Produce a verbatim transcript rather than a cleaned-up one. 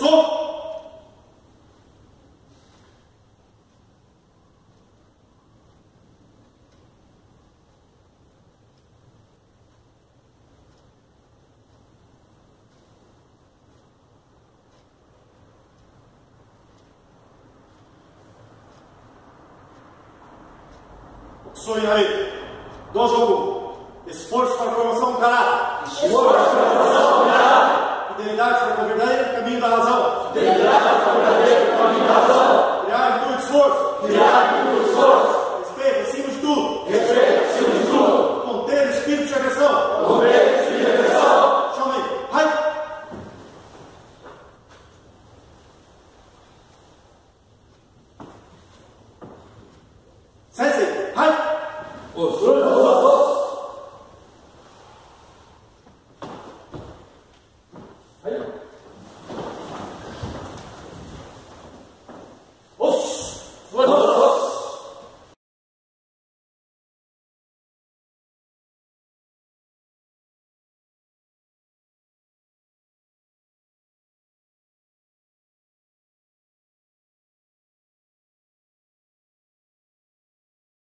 passou. Sou Yari. Dojogo. Esforço para a formação do caráter. Esforço para a formação do caráter. Fidelidade para o verdadeiro caminho da razão. Fidelidade para o verdadeiro caminho da razão. Criar em tudo esforço. Criar em tudo esforço. Respeito acima de tudo. Respeito acima de tudo. Conter o espírito de agressão. Conter o espírito de agressão. Chama aí. Vai. Sensei. Vai. Os